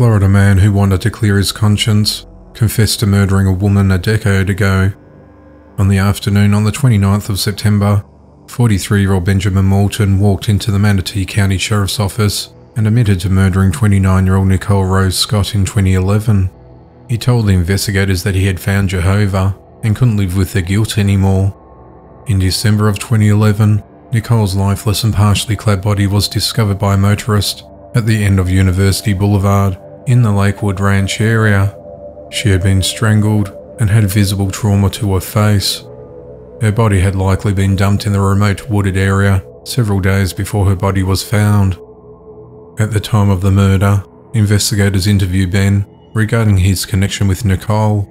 Florida man who wanted to clear his conscience confessed to murdering a woman a decade ago. On the afternoon on the 29th of September, 43-year-old Benjamin Moulton walked into the Manatee County Sheriff's Office and admitted to murdering 29-year-old Nicole Rose Scott in 2011. He told the investigators that he had found Jehovah and couldn't live with the guilt anymore. In December of 2011, Nicole's lifeless and partially clad body was discovered by a motorist at the end of University Boulevard in the Lakewood Ranch area. She had been strangled and had visible trauma to her face. Her body had likely been dumped in the remote wooded area several days before her body was found. At the time of the murder, investigators interviewed Ben regarding his connection with Nicole.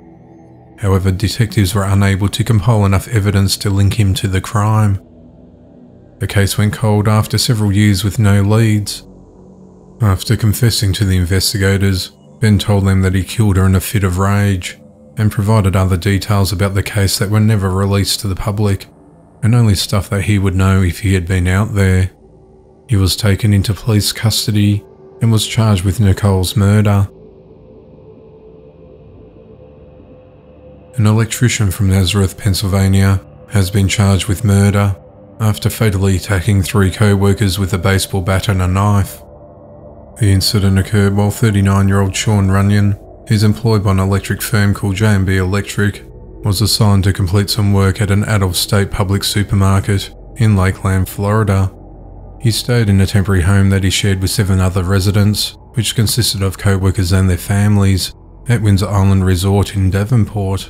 However, detectives were unable to compile enough evidence to link him to the crime. The case went cold after several years with no leads. After confessing to the investigators, Ben told them that he killed her in a fit of rage and provided other details about the case that were never released to the public, and only stuff that he would know if he had been out there. He was taken into police custody and was charged with Nicole's murder. An electrician from Nazareth, Pennsylvania, has been charged with murder after fatally attacking 3 co-workers with a baseball bat and a knife. The incident occurred while 39-year-old Sean Runyon, who's employed by an electric firm called J&B Electric, was assigned to complete some work at an out-of-state public supermarket in Lakeland, Florida. He stayed in a temporary home that he shared with 7 other residents, which consisted of co-workers and their families, at Windsor Island Resort in Davenport.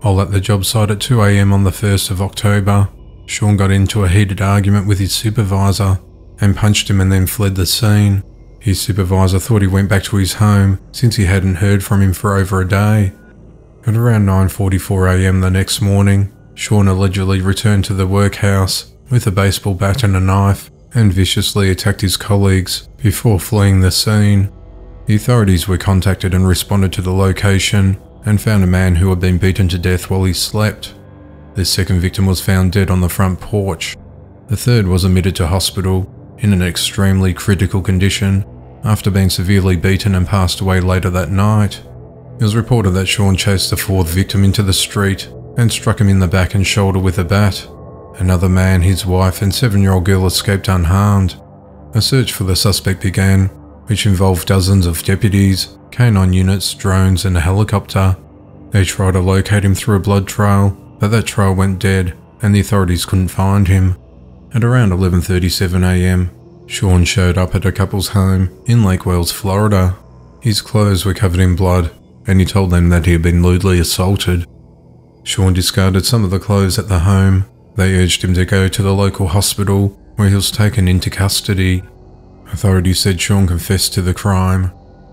While at the job site at 2 a.m. on the 1st of October, Sean got into a heated argument with his supervisor and punched him and then fled the scene. His supervisor thought he went back to his home since he hadn't heard from him for over a day. At around 9:44 a.m. the next morning, Sean allegedly returned to the workhouse with a baseball bat and a knife and viciously attacked his colleagues before fleeing the scene. The authorities were contacted and responded to the location and found a man who had been beaten to death while he slept. The second victim was found dead on the front porch. The third was admitted to hospital in an extremely critical condition after being severely beaten and passed away later that night. It was reported that Sean chased the 4th victim into the street and struck him in the back and shoulder with a bat. Another man, his wife and 7-year-old girl escaped unharmed. A search for the suspect began, which involved dozens of deputies, canine units, drones and a helicopter. They tried to locate him through a blood trail, but that trail went dead and the authorities couldn't find him. At around 11:37 a.m, Sean showed up at a couple's home in Lake Wales, Florida. His clothes were covered in blood, and he told them that he had been lewdly assaulted. Sean discarded some of the clothes at the home. They urged him to go to the local hospital, where he was taken into custody. Authorities said Sean confessed to the crime.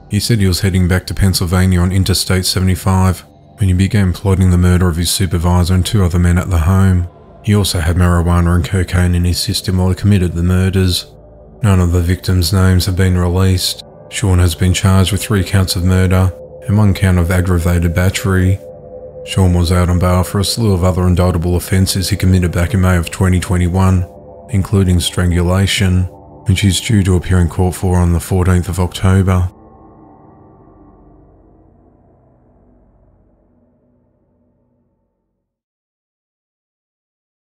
He said he was heading back to Pennsylvania on Interstate 75 when he began plotting the murder of his supervisor and 2 other men at the home. He also had marijuana and cocaine in his system while he committed the murders. None of the victims' names have been released. Sean has been charged with 3 counts of murder and 1 count of aggravated battery. Sean was out on bail for a slew of other indictable offences he committed back in May of 2021, including strangulation, which he's due to appear in court for on the 14th of October.